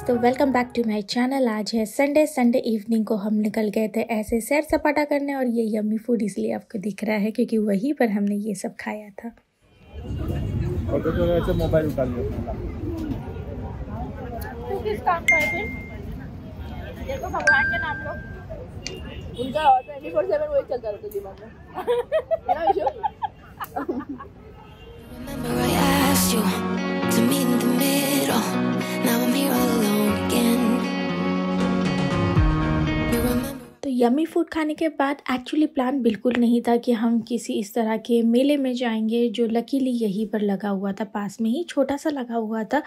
दोस्तों, welcome back to my channel. आज है संडे इवनिंग को हम निकल गए थे ऐसे सैर सपाटा करने, और ये यम्मी फूड इसलिए आपको दिख रहा है क्योंकि वहीं पर हमने ये सब खाया था। और मोबाइल उठा लिया। किस काम का है? देखो भगवान के नाम लो। उनका और 24/7 वही चलता रहता है दिमाग में। ना इशू। यम्मी फूड खाने के बाद एक्चुअली प्लान बिल्कुल नहीं था कि हम किसी इस तरह के मेले में जाएंगे, जो लकीली यहीं पर लगा हुआ था, पास में ही छोटा सा लगा हुआ था।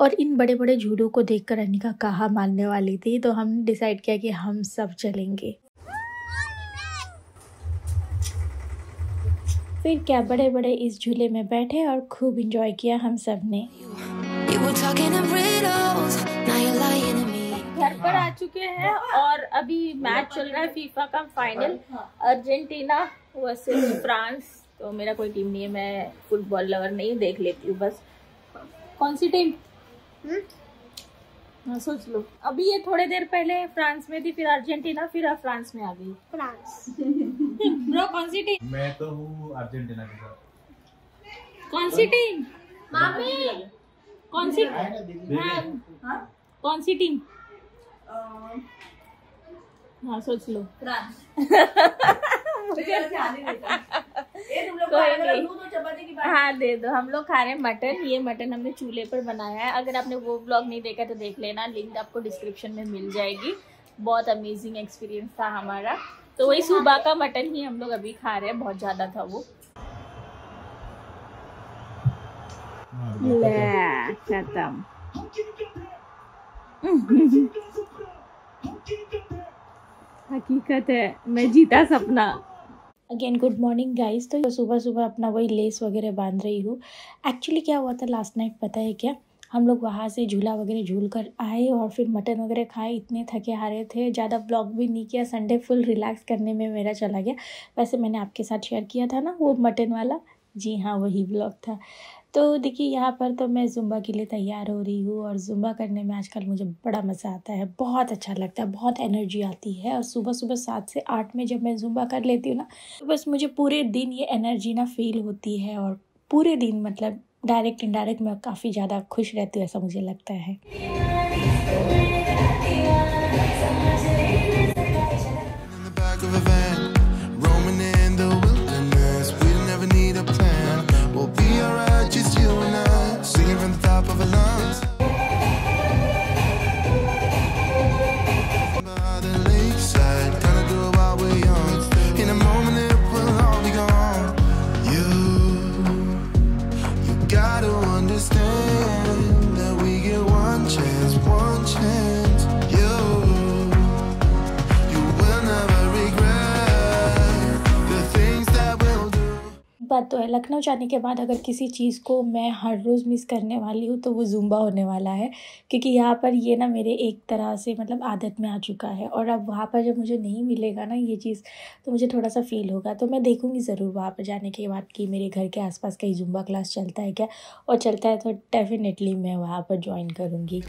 और इन बड़े बड़े झूलों को देखकर अनिका कहाँ मानने वाली थी, तो हमने डिसाइड किया कि हम सब चलेंगे। फिर क्या, बड़े बड़े इस झूले में बैठे और खूब इंजॉय किया हम सब ने। घर पर आ चुके हैं और अभी मैच चल रहा है फीफा का फाइनल, अर्जेंटीना वर्सेस फ्रांस। तो मेरा कोई टीम नहीं है, मैं फुटबॉल लवर नहीं, देख लेती हूँ बस। कौन सी टीम सोच लो। अभी ये थोड़ी देर पहले फ्रांस में थी, फिर अर्जेंटीना, फिर अब फ्रांस में आ गई। फ्रांस ब्रो, कौन सी टीम? मैं तो हूँ अर्जेंटीना के साथ। कौन सी टीम? मामी कौन सी? कौन सी टीम? हाँ सोच लो। हाँ दे दो। हम लोग खा रहे हैं मटन। ये मटन हमने चूल्हे पर बनाया है। अगर आपने वो व्लॉग नहीं देखा तो देख लेना, लिंक आपको डिस्क्रिप्शन में मिल जाएगी। बहुत अमेजिंग एक्सपीरियंस था हमारा। तो वही सुबह का मटन ही हम लोग अभी खा रहे हैं, बहुत ज्यादा था वो। हकीकत है, मैं जीता सपना। Again good morning guys. तो सुबह सुबह अपना वही लेस वगैरह बांध रही हूँ। एक्चुअली क्या हुआ था लास्ट नाइट पता है क्या, हम लोग वहाँ से झूला वगैरह झूल कर आए और फिर मटन वगैरह खाए। इतने थके हारे थे, ज़्यादा ब्लॉग भी नहीं किया। संडे फुल रिलैक्स करने में मेरा चला गया। वैसे मैंने आपके साथ शेयर किया था ना वो मटन वाला, जी हाँ वही ब्लॉग था। तो देखिए यहाँ पर तो मैं जुम्बा के लिए तैयार हो रही हूँ, और जुम्बा करने में आजकल मुझे बड़ा मज़ा आता है, बहुत अच्छा लगता है, बहुत एनर्जी आती है। और सुबह सुबह 7 से 8 में जब मैं जुम्बा कर लेती हूँ ना, तो बस मुझे पूरे दिन ये एनर्जी ना फील होती है, और पूरे दिन मतलब डायरेक्ट इनडायरेक्ट मैं काफ़ी ज़्यादा खुश रहती हूँ, ऐसा मुझे लगता है। बात तो है, लखनऊ जाने के बाद अगर किसी चीज़ को मैं हर रोज़ मिस करने वाली हूँ तो वो जुम्बा होने वाला है, क्योंकि यहाँ पर ये ना मेरे एक तरह से मतलब आदत में आ चुका है। और अब वहाँ पर जब मुझे नहीं मिलेगा ना ये चीज़, तो मुझे थोड़ा सा फील होगा। तो मैं देखूँगी ज़रूर वहाँ पर जाने के बाद कि मेरे घर के आसपास कहीं जुम्बा क्लास चलता है क्या, और चलता है तो डेफिनेटली मैं वहाँ पर ज्वाइन करूँगी।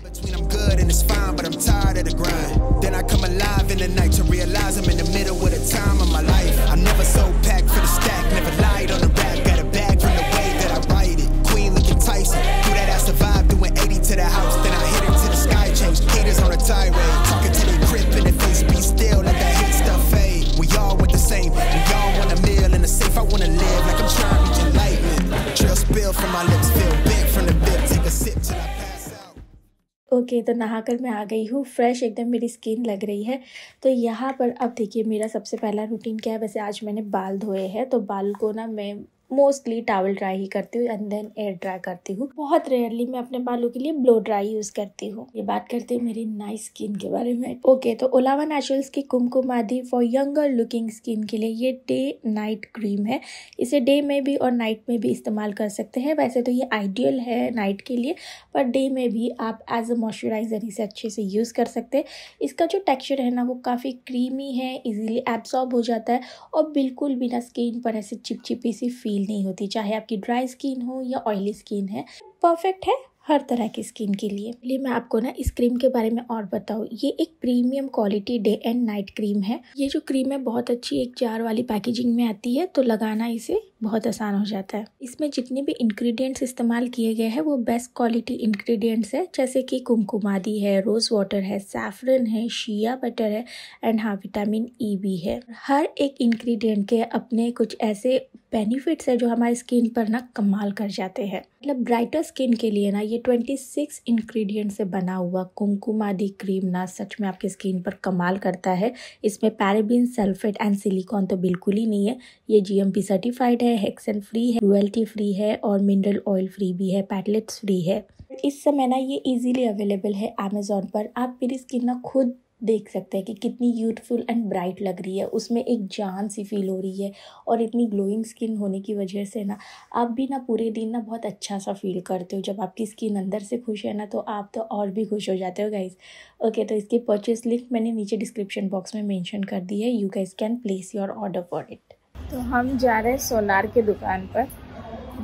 ओके तो नहाकर मैं आ गई हूँ, फ्रेश एकदम मेरी स्किन लग रही है। तो यहाँ पर अब देखिए मेरा सबसे पहला रूटीन क्या है। वैसे आज मैंने बाल धोए हैं, तो बाल को ना मैं मोस्टली टॉवल ड्राई ही करती हूँ एंड देन एयर ड्राई करती हूँ। बहुत रेयरली मैं अपने बालों के लिए ब्लो ड्राई यूज़ करती हूँ। ये बात करते हैं मेरी नाइस स्किन के बारे में। ओके तो ओलावा नेचुरल्स की Kumkumadi for younger looking skin के लिए ये डे नाइट क्रीम है। इसे डे में भी और नाइट में भी इस्तेमाल कर सकते हैं। वैसे तो ये आइडियल है नाइट के लिए, पर डे में भी आप एज अ मॉइस्चराइजर इसे अच्छे से यूज़ कर सकते हैं। इसका जो टेक्स्चर है ना वो काफ़ी क्रीमी है, इजीली एब्सॉर्ब हो जाता है, और बिल्कुल बिना स्किन पर ऐसे चिपचिपी सी फील नहीं होती, चाहे आपकी ड्राई स्किन हो या ऑयली स्किन है। परफेक्ट है हर तरह की स्किन के लिए। इसलिए मैं आपको ना इस क्रीम के बारे में और बताऊँ। ये एक premium quality day and night cream है। ये जो क्रीम है बहुत अच्छी एक जार वाली पैकेजिंग में आती है, तो लगाना इसे बहुत आसान हो जाता है। इसमें जितने भी इंग्रेडिएंट्स इस्तेमाल किए गए हैं वो बेस्ट क्वालिटी इंग्रेडिएंट्स है, जैसे कि कुमकुमादी है, रोज़ वाटर है, सैफरन है, शिया बटर है एंड हाँ विटामिन ई भी है। हर एक इंग्रेडिएंट के अपने कुछ ऐसे बेनिफिट्स है जो हमारी स्किन पर ना कमाल कर जाते हैं। मतलब ब्राइटर स्किन के लिए ना ये 26 इंग्रेडिएंट से बना हुआ कुमकुमादी क्रीम ना सच में आपकी स्किन पर कमाल करता है। इसमें पैराबिन, सल्फेट एंड सिलिकॉन तो बिल्कुल ही नहीं है। ये GMP सर्टिफाइड है, हेक्सेन फ्री है, क्रुएल्टी फ्री है और मिनरल ऑयल फ्री भी है, पैटलेट्स फ्री है। इस समय ना ये इजीली अवेलेबल है अमेजोन पर। आप मेरी स्किन ना खुद देख सकते हैं कि कितनी यूथफुल एंड ब्राइट लग रही है, उसमें एक जान सी फील हो रही है। और इतनी ग्लोइंग स्किन होने की वजह से ना आप भी ना पूरे दिन ना बहुत अच्छा सा फील करते हो। जब आपकी स्किन अंदर से खुश है ना तो आप तो और भी खुश हो जाते हो गाइस। ओके, तो इसकी परचेस लिंक मैंने नीचे डिस्क्रिप्शन बॉक्स में मेंशन कर दी है। You guys can place your order for it. तो हम जा रहे हैं सोनार के दुकान पर,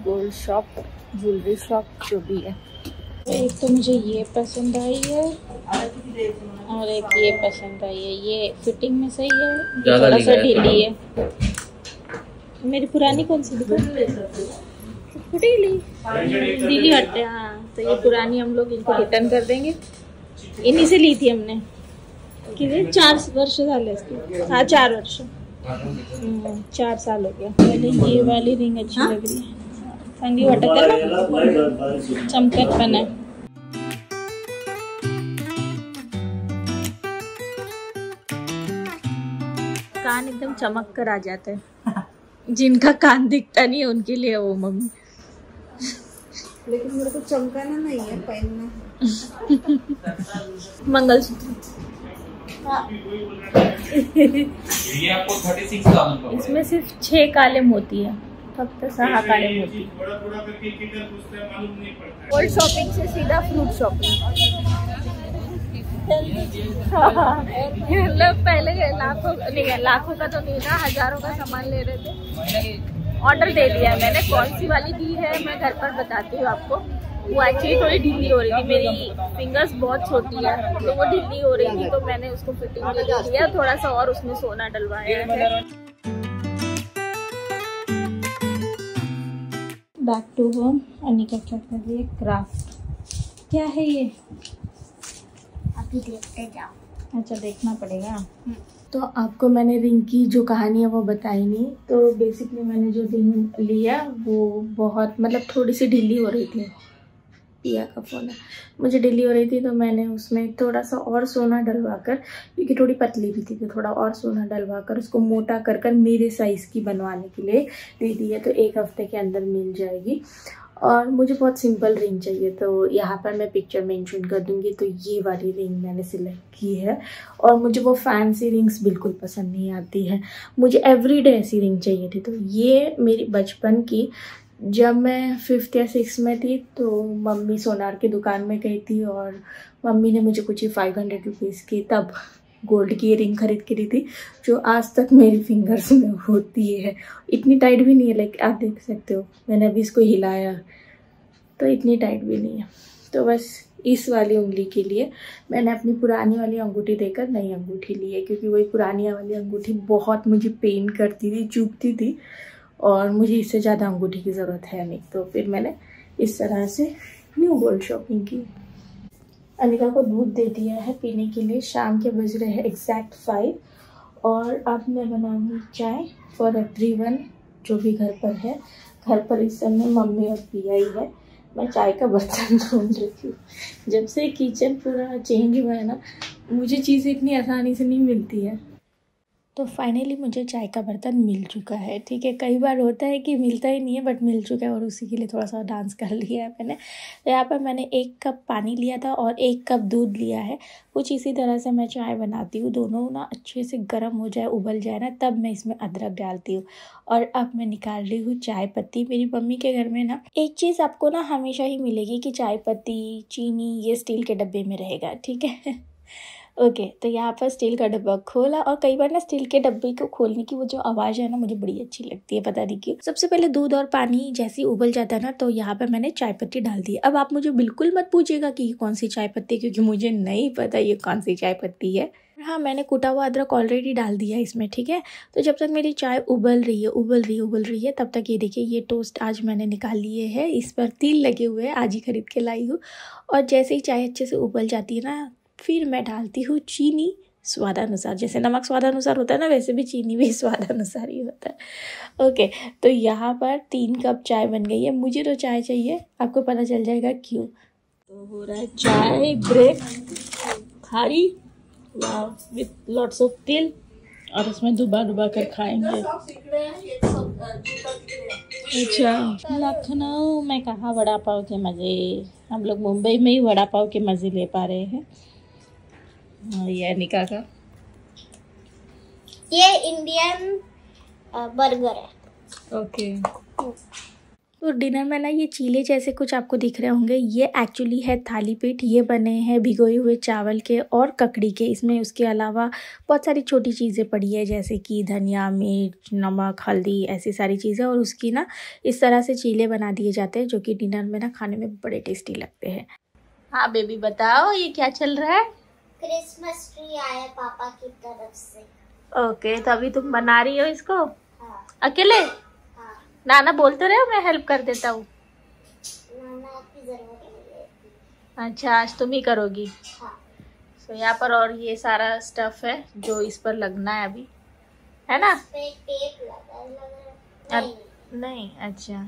गोल्ड शॉप, ज्वेलरी शॉप जो भी है। एक तो मुझे ये पसंद आई है और एक ये पसंद आई है। ये फिटिंग में सही है, थोड़ा सा ढीली है। मेरी पुरानी कौन सी ढीली हटते, हाँ तो ये पुरानी हम लोग इनको रिटर्न कर देंगे। इन्हीं से ली थी हमने, कि 4 वर्ष डाले इसके, हाँ 4 साल हो गया। पहले ये वाली रिंग अच्छी लग रही है, संगी वाटर चमकत बना है। कान एकदम चमक कर आ जाता है। जिनका कान दिखता नहीं है उनके लिए वो मम्मी। लेकिन मेरे को चमकाना नहीं है, पहनना। मंगलसूत्र ये आपको 36,000 का, इसमें सिर्फ 6 काले मोती है, फक्त 6 काले मोती। गोल्ड शॉपिंग से सीधा फ्रूट शॉपिंग। ये लोग पहले लाखों का तो नहीं था, हजारों का सामान ले रहे थे। ऑर्डर दे दिया मैंने, कौन सी वाली दी है मैं घर पर बताती हूँ आपको। वो एक्चुअली थोड़ी ढीली हो रही थी, मेरी फिंगर्स बहुत छोटी है तो वो ढीली हो रही थी, तो मैंने उसको फिटिंग में दे दिया, थोड़ा सा और उसमें सोना डलवाया है। Back to home. अनिका क्या कर रही है? क्राफ्ट। क्या है ये? अभी देखते जाओ। अच्छा, देखना पड़ेगा। तो आपको मैंने रिंग की जो कहानी है वो बताई नहीं। तो बेसिकली मैंने जो रिंग लिया वो बहुत थोड़ी सी ढीली हो रही थी। पिया का फोन है, मुझे ढीली हो रही थी तो मैंने उसमें थोड़ा सा और सोना डलवा कर, क्योंकि थोड़ी पतली भी थी तो थोड़ा और सोना डलवा कर उसको मोटा कर कर मेरे साइज़ की बनवाने के लिए दे दी है। तो 1 हफ्ते के अंदर मिल जाएगी। और मुझे बहुत सिंपल रिंग चाहिए, तो यहाँ पर मैं पिक्चर मेंशन कर दूंगी। तो ये वाली रिंग मैंने सिलेक्ट की है। और मुझे वो फैंसी रिंग्स बिल्कुल पसंद नहीं आती है, मुझे एवरीडे ऐसी रिंग चाहिए थी। तो ये मेरी बचपन की, जब मैं 5th या 6th में थी तो मम्मी सोनार की दुकान में गई थी और मम्मी ने मुझे कुछ ही 500 रुपीज़ की तब गोल्ड की रिंग खरीद के दी थी, जो आज तक मेरी फिंगर्स में होती है। इतनी टाइट भी नहीं है, लाइक आप देख सकते हो मैंने अभी इसको हिलाया तो इतनी टाइट भी नहीं है। तो बस इस वाली उंगली के लिए मैंने अपनी पुरानी वाली अंगूठी देकर नई अंगूठी ली है, क्योंकि वही पुरानी वाली अंगूठी बहुत मुझे पेन करती थी, चुभती थी और मुझे इससे ज़्यादा अंगूठी की ज़रूरत है नहीं। तो फिर मैंने इस तरह से न्यू गोल्ड शॉपिंग की। अनिका को दूध दे दिया है पीने के लिए। शाम के बज रहे हैं एग्जैक्ट 5 और अब मैं बनाऊंगी चाय फॉर एवरीवन जो भी घर पर है। घर पर इस समय मम्मी और पिया ही है। मैं चाय का बर्तन ढूंढ रही हूँ। जब से किचन पूरा चेंज हुआ है ना, मुझे चीज़ें इतनी आसानी से नहीं मिलती है। तो फाइनली मुझे चाय का बर्तन मिल चुका है। ठीक है, कई बार होता है कि मिलता ही नहीं है, बट मिल चुका है और उसी के लिए थोड़ा सा डांस कर लिया है मैंने। तो यहाँ पर मैंने 1 कप पानी लिया था और 1 कप दूध लिया है। कुछ इसी तरह से मैं चाय बनाती हूँ। दोनों ना अच्छे से गर्म हो जाए, उबल जाए ना, तब मैं इसमें अदरक डालती हूँ। और अब मैं निकाल रही हूँ चाय पत्ती। मेरी मम्मी के घर में ना एक चीज़ आपको ना हमेशा ही मिलेगी कि चाय पत्ती, चीनी, ये स्टील के डब्बे में रहेगा। ठीक है, ओके, तो यहाँ पर स्टील का डब्बा खोला। और कई बार ना स्टील के डब्बे को खोलने की वो जो आवाज है ना, मुझे बड़ी अच्छी लगती है, पता नहीं क्यों। सबसे पहले दूध और पानी जैसे उबल जाता है ना, तो यहाँ पर मैंने चाय पत्ती डाल दी। अब आप मुझे बिल्कुल मत पूछिएगा कि ये कौन सी चाय पत्ती, क्योंकि मुझे नहीं पता ये कौन सी चाय पत्ती है। हाँ, मैंने कूटा हुआ अदरक ऑलरेडी डाल दिया इसमें, ठीक है। तो जब तक मेरी चाय उबल रही है तब तक ये देखिए, ये टोस्ट आज मैंने निकाल लिए हैं। इस पर तिल लगे हुए हैं, आज ही खरीद के लाई हूँ। और जैसे ही चाय अच्छे से उबल जाती है ना, फिर मैं डालती हूँ चीनी स्वादानुसार। जैसे नमक स्वादानुसार होता है ना, वैसे भी चीनी भी स्वादानुसार ही होता है। ओके, तो यहाँ पर 3 कप चाय बन गई है। मुझे तो चाय चाहिए, आपको पता चल जाएगा क्यों। तो हो रहा है चाय break, Khari with lots of तिल, और उसमें डुबा कर खाएंगे। अच्छा, लखनऊ में कहाँ वड़ा पाव के मज़े, हम लोग मुंबई में ही वड़ा पाव के मज़े ले पा रहे हैं। ये निका का ये इंडियन बर्गर है। ओके, तो डिनर में ना ये चीले जैसे कुछ आपको दिख रहे होंगे, ये एक्चुअली है थाली पीठ। ये बने हैं भिगोए हुए चावल के और ककड़ी के। इसमें उसके अलावा बहुत सारी छोटी चीज़ें पड़ी है, जैसे कि धनिया, मिर्च, नमक, हल्दी, ऐसी सारी चीज़ें। और उसकी ना इस तरह से चीले बना दिए जाते हैं, जो कि डिनर में ना खाने में बड़े टेस्टी लगते हैं। हाँ बेबी, बताओ ये क्या चल रहा है। क्रिसमस ट्री आया पापा की तरफ से। ओके, तो अभी तुम बना रही हो इसको अकेले। नाना बोलते रहे, मैं हेल्प कर देता हूँ। अच्छा, आज तुम ही करोगी। हाँ। तो यहाँ पर और ये सारा स्टफ है जो इस पर लगना है अभी, है ना। टेप लगा है। नहीं, अच्छा।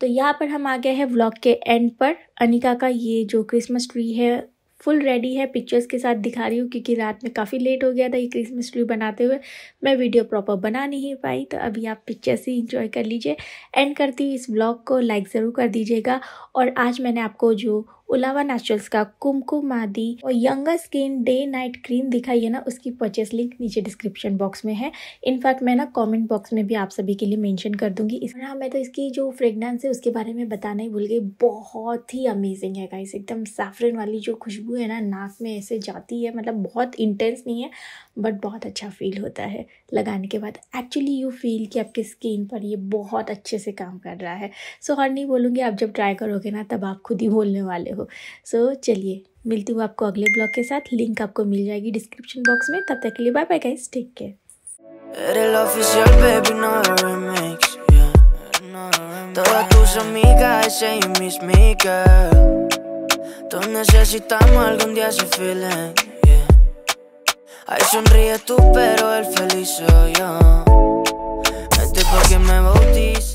तो यहाँ पर हम आ गए हैं व्लॉग के एंड पर। अनिका का ये जो क्रिसमस ट्री है फुल रेडी है, पिक्चर्स के साथ दिखा रही हूँ, क्योंकि रात में काफ़ी लेट हो गया था ये क्रिसमस ट्री बनाते हुए। मैं वीडियो प्रॉपर बना नहीं पाई, तो अभी आप पिक्चर्स ही इंजॉय कर लीजिए। एंड करती हूँ इस ब्लॉग को, लाइक ज़रूर कर दीजिएगा। और आज मैंने आपको जो ओलावा नेचुरल्स का कुमकुमादी और younger skin day night cream दिखाई है ना, उसकी परचेस लिंक नीचे डिस्क्रिप्शन बॉक्स में है। इनफैक्ट मैं ना कमेंट बॉक्स में भी आप सभी के लिए मेंशन कर दूंगी। इस हाँ, मैं तो इसकी जो फ्रेगनेंस है उसके बारे में बताना ही भूल गई। बहुत ही अमेजिंग है गाइस, एकदम सैफरन वाली जो खुशबू है ना, नाक में ऐसे जाती है। मतलब बहुत इंटेंस नहीं है, बट बहुत अच्छा फील होता है लगाने के बाद। एक्चुअली यू फील कि आपकी स्किन पर ये बहुत अच्छे से काम कर रहा है। सो और नहीं बोलूँगी, आप जब ट्राई करोगे ना तब आप खुद ही बोलने वाले हो। सो चलिए, मिलती हूँ आपको अगले ब्लॉग के साथ। लिंक आपको मिल जाएगी डिस्क्रिप्शन बॉक्स में। तब तक के लिए bye bye guys, take care. Ay, sonríe tú, pero el feliz soy yo. Este porque me bautice.